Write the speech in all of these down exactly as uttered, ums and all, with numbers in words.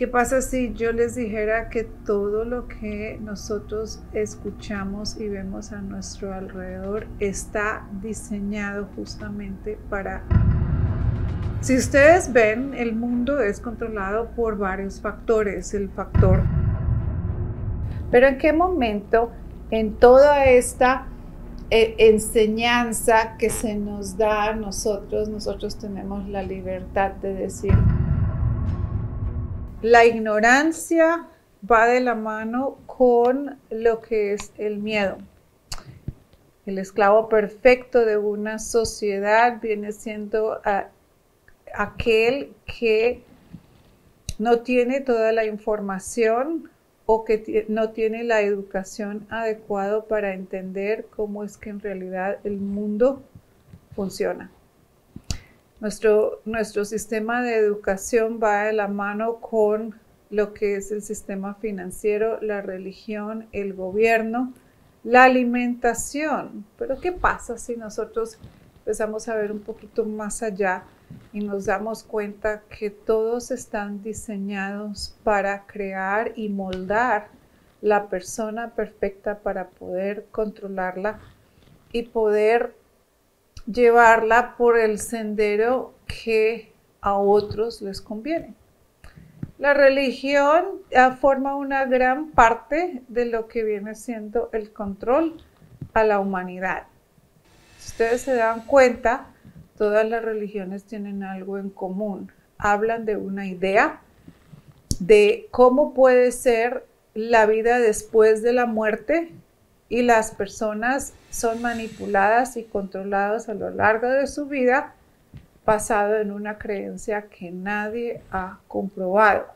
¿Qué pasa si yo les dijera que todo lo que nosotros escuchamos y vemos a nuestro alrededor está diseñado justamente para... Si ustedes ven, el mundo es controlado por varios factores, el factor... Pero ¿en qué momento en toda esta eh, enseñanza que se nos da a nosotros, nosotros tenemos la libertad de decir... La ignorancia va de la mano con lo que es el miedo. El esclavo perfecto de una sociedad viene siendo a, aquel que no tiene toda la información o que no tiene la educación adecuada para entender cómo es que en realidad el mundo funciona. Nuestro, nuestro sistema de educación va de la mano con lo que es el sistema financiero, la religión, el gobierno, la alimentación. Pero ¿qué pasa si nosotros empezamos a ver un poquito más allá y nos damos cuenta que todos están diseñados para crear y moldar la persona perfecta para poder controlarla y poder llevarla por el sendero que a otros les conviene? La religión forma una gran parte de lo que viene siendo el control a la humanidad. Si ustedes se dan cuenta, todas las religiones tienen algo en común. Hablan de una idea de cómo puede ser la vida después de la muerte, y las personas son manipuladas y controladas a lo largo de su vida basado en una creencia que nadie ha comprobado.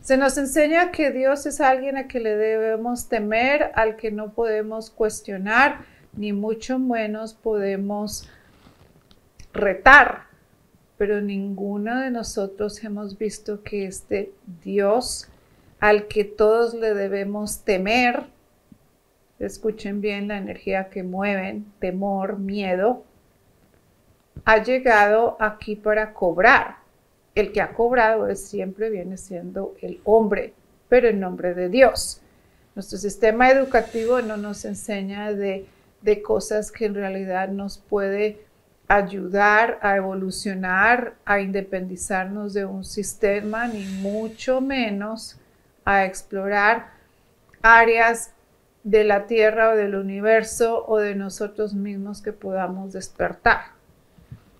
Se nos enseña que Dios es alguien a que le debemos temer, al que no podemos cuestionar, ni mucho menos podemos retar. Pero ninguno de nosotros hemos visto que este Dios al que todos le debemos temer, escuchen bien la energía que mueven, temor, miedo, ha llegado aquí para cobrar. El que ha cobrado es, siempre viene siendo el hombre, pero en nombre de Dios. Nuestro sistema educativo no nos enseña de, de cosas que en realidad nos puede ayudar a evolucionar, a independizarnos de un sistema, ni mucho menos a explorar áreas de la tierra o del universo o de nosotros mismos que podamos despertar.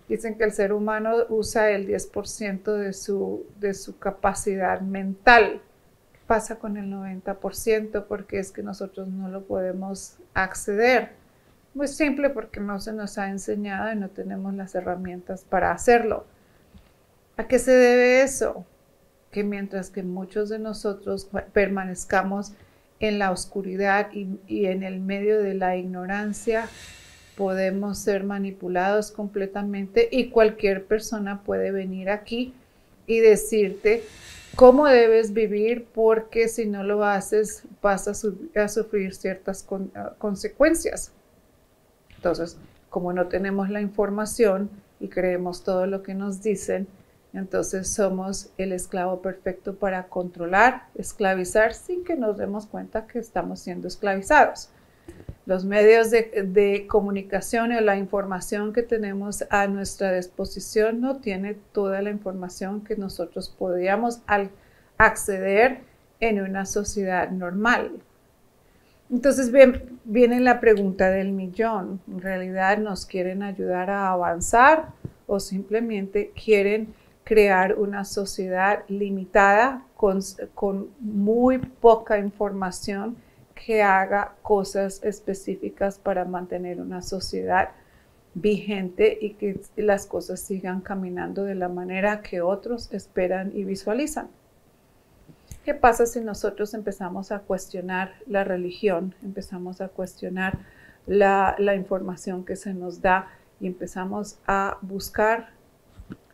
Dicen que el ser humano usa el diez por ciento de su, de su capacidad mental. ¿Qué pasa con el noventa por ciento? Porque es que nosotros no lo podemos acceder. Muy simple, porque no se nos ha enseñado y no tenemos las herramientas para hacerlo. ¿A qué se debe eso? Que mientras que muchos de nosotros permanezcamos en la oscuridad y, y en el medio de la ignorancia, podemos ser manipulados completamente y cualquier persona puede venir aquí y decirte cómo debes vivir, porque si no lo haces vas a, su a sufrir ciertas con consecuencias. Entonces, como no tenemos la información y creemos todo lo que nos dicen, entonces somos el esclavo perfecto para controlar, esclavizar, sin que nos demos cuenta que estamos siendo esclavizados. Los medios de, de comunicación y la información que tenemos a nuestra disposición no tiene toda la información que nosotros podríamos al acceder en una sociedad normal. Entonces bien, viene la pregunta del millón. ¿En realidad nos quieren ayudar a avanzar o simplemente quieren crear una sociedad limitada con, con muy poca información que haga cosas específicas para mantener una sociedad vigente y que las cosas sigan caminando de la manera que otros esperan y visualizan? ¿Qué pasa si nosotros empezamos a cuestionar la religión, empezamos a cuestionar la, la información que se nos da y empezamos a buscar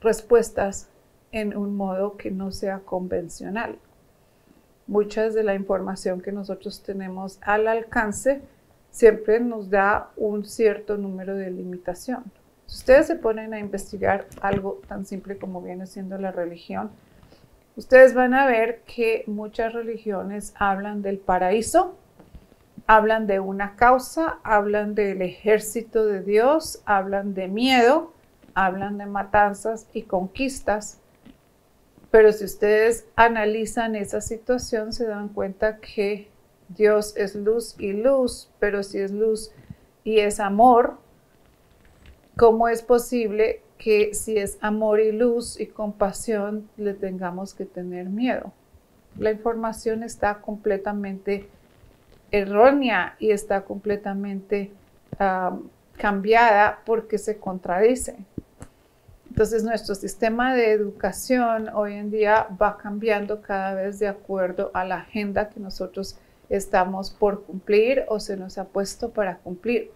respuestas en un modo que no sea convencional? Muchas de la información que nosotros tenemos al alcance siempre nos da un cierto número de limitación. Si ustedes se ponen a investigar algo tan simple como viene siendo la religión, ustedes van a ver que muchas religiones hablan del paraíso, hablan de una causa, hablan del ejército de Dios, hablan de miedo, hablan de matanzas y conquistas. Pero si ustedes analizan esa situación, se dan cuenta que Dios es luz y luz, pero si es luz y es amor, ¿cómo es posible que si es amor y luz y compasión le tengamos que tener miedo? La información está completamente errónea y está completamente um, cambiada porque se contradice. Entonces nuestro sistema de educación hoy en día va cambiando cada vez de acuerdo a la agenda que nosotros estamos por cumplir o se nos ha puesto para cumplir.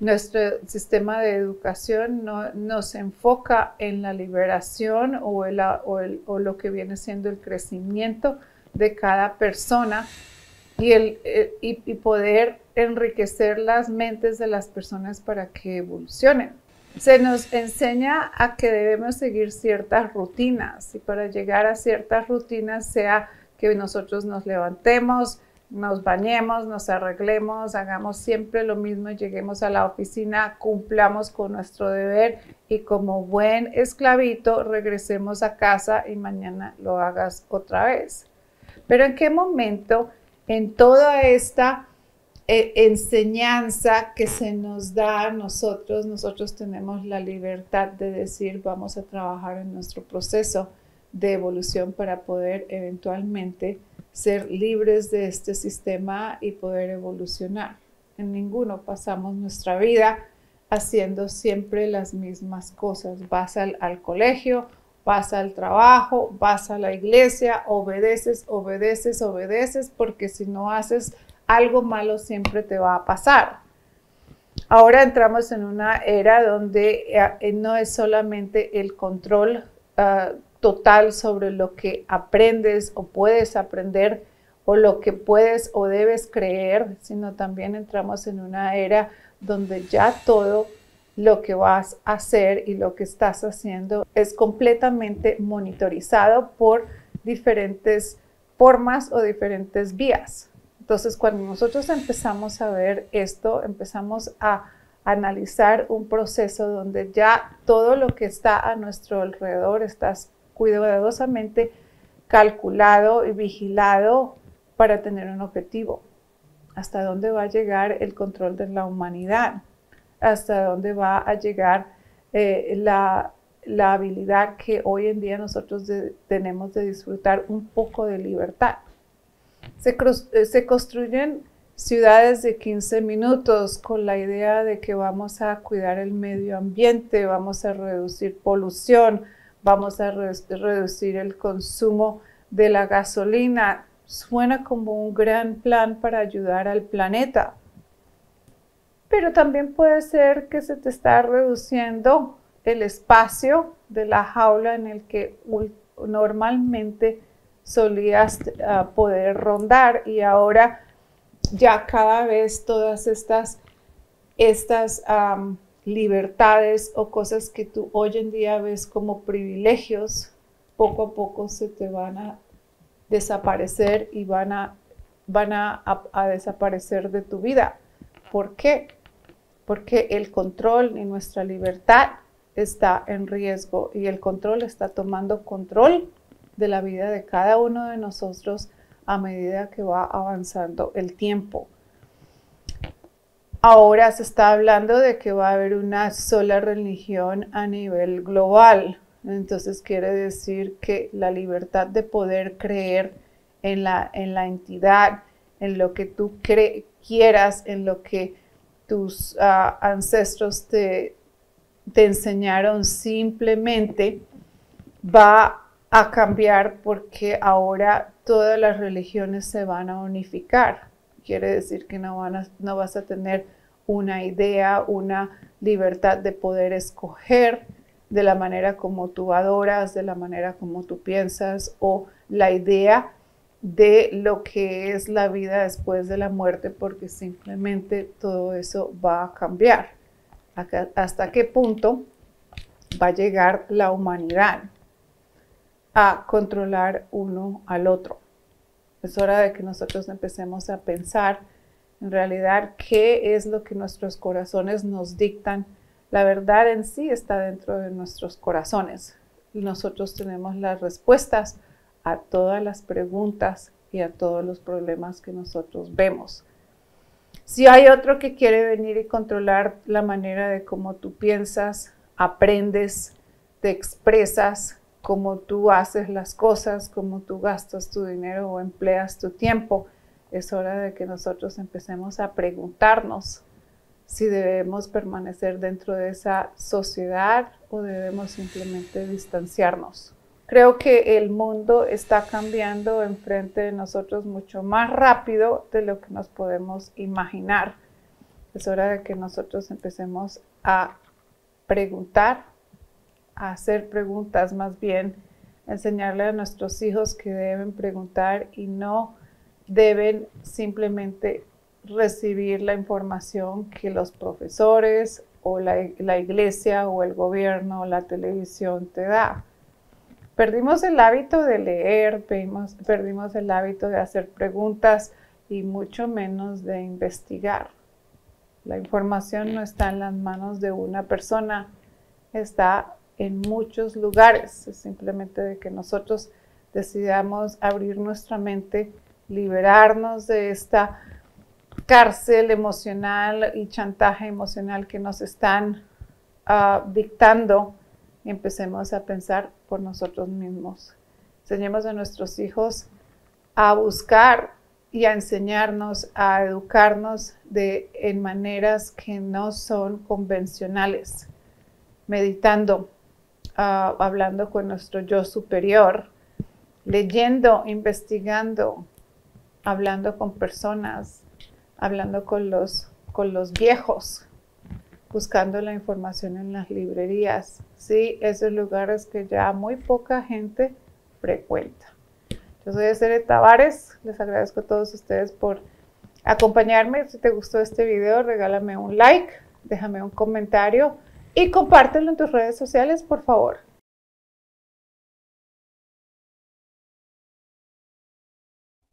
Nuestro sistema de educación no, no se enfoca en la liberación o, el, o, el, o lo que viene siendo el crecimiento de cada persona y, el, eh, y, y poder enriquecer las mentes de las personas para que evolucionen. Se nos enseña a que debemos seguir ciertas rutinas y para llegar a ciertas rutinas sea que nosotros nos levantemos, nos bañemos, nos arreglemos, hagamos siempre lo mismo, lleguemos a la oficina, cumplamos con nuestro deber y como buen esclavito regresemos a casa y mañana lo hagas otra vez. Pero ¿en qué momento en toda esta eh, enseñanza que se nos da a nosotros, nosotros tenemos la libertad de decir vamos a trabajar en nuestro proceso de evolución para poder eventualmente ser libres de este sistema y poder evolucionar? En ninguno pasamos nuestra vida haciendo siempre las mismas cosas. Vas al, al colegio, vas al trabajo, vas a la iglesia, obedeces, obedeces, obedeces, porque si no haces algo malo siempre te va a pasar. Ahora entramos en una era donde eh, no es solamente el control uh, total sobre lo que aprendes o puedes aprender o lo que puedes o debes creer, sino también entramos en una era donde ya todo lo que vas a hacer y lo que estás haciendo es completamente monitorizado por diferentes formas o diferentes vías. Entonces, cuando nosotros empezamos a ver esto, empezamos a analizar un proceso donde ya todo lo que está a nuestro alrededor está cuidadosamente calculado y vigilado para tener un objetivo. ¿Hasta dónde va a llegar el control de la humanidad? ¿Hasta dónde va a llegar eh, la, la habilidad que hoy en día nosotros de, tenemos de disfrutar un poco de libertad? Se, se construyen ciudades de quince minutos con la idea de que vamos a cuidar el medio ambiente, vamos a reducir polución, vamos a re- reducir el consumo de la gasolina. Suena como un gran plan para ayudar al planeta. Pero también puede ser que se te está reduciendo el espacio de la jaula en el que normalmente solías uh, poder rondar y ahora ya cada vez todas estas, estas um, libertades o cosas que tú hoy en día ves como privilegios, poco a poco se te van a desaparecer y van a, van a, a, a desaparecer de tu vida. ¿Por qué? Porque el control y nuestra libertad está en riesgo y el control está tomando control de la vida de cada uno de nosotros a medida que va avanzando el tiempo. Ahora se está hablando de que va a haber una sola religión a nivel global. Entonces quiere decir que la libertad de poder creer en la, en la entidad, en lo que tú cre- quieras, en lo que tus uh, ancestros te, te enseñaron simplemente va a cambiar porque ahora todas las religiones se van a unificar. Quiere decir que no, van a, no vas a tener una idea, una libertad de poder escoger de la manera como tú adoras, de la manera como tú piensas o la idea de lo que es la vida después de la muerte porque simplemente todo eso va a cambiar. ¿Hasta qué punto va a llegar la humanidad? a controlar uno al otro. Es hora de que nosotros empecemos a pensar en realidad qué es lo que nuestros corazones nos dictan. La verdad en sí está dentro de nuestros corazones. Nosotros tenemos las respuestas a todas las preguntas y a todos los problemas que nosotros vemos. Si hay otro que quiere venir y controlar la manera de cómo tú piensas, aprendes, te expresas, cómo tú haces las cosas, cómo tú gastas tu dinero o empleas tu tiempo, es hora de que nosotros empecemos a preguntarnos si debemos permanecer dentro de esa sociedad o debemos simplemente distanciarnos. Creo que el mundo está cambiando enfrente de nosotros mucho más rápido de lo que nos podemos imaginar. Es hora de que nosotros empecemos a preguntar, a hacer preguntas, más bien enseñarle a nuestros hijos que deben preguntar y no deben simplemente recibir la información que los profesores o la, la iglesia o el gobierno o la televisión te da. Perdimos el hábito de leer, perdimos, perdimos el hábito de hacer preguntas y mucho menos de investigar. La información no está en las manos de una persona, está en muchos lugares. Es simplemente de que nosotros decidamos abrir nuestra mente, liberarnos de esta cárcel emocional y chantaje emocional que nos están uh, dictando. Y empecemos a pensar por nosotros mismos. Enseñemos a nuestros hijos a buscar y a enseñarnos, a educarnos de, en maneras que no son convencionales. Meditando, uh, hablando con nuestro yo superior, leyendo, investigando, hablando con personas, hablando con los, con los viejos, buscando la información en las librerías, sí, esos lugares que ya muy poca gente frecuenta. Yo soy Deseret Tavares, les agradezco a todos ustedes por acompañarme. Si te gustó este video, regálame un like, déjame un comentario y compártelo en tus redes sociales, por favor.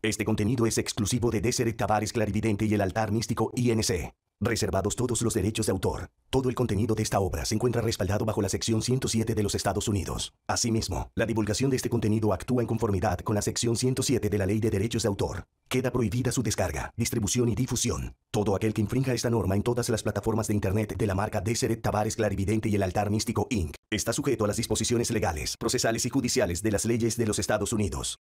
Este contenido es exclusivo de Deseret Tavares Clarividente y el Altar Místico I N C. Reservados todos los derechos de autor. Todo el contenido de esta obra se encuentra respaldado bajo la sección ciento siete de los Estados Unidos. Asimismo, la divulgación de este contenido actúa en conformidad con la sección ciento siete de la Ley de Derechos de Autor. Queda prohibida su descarga, distribución y difusión. Todo aquel que infrinja esta norma en todas las plataformas de Internet de la marca Deseret Tavares Clarividente y el Altar Místico incorporated está sujeto a las disposiciones legales, procesales y judiciales de las leyes de los Estados Unidos.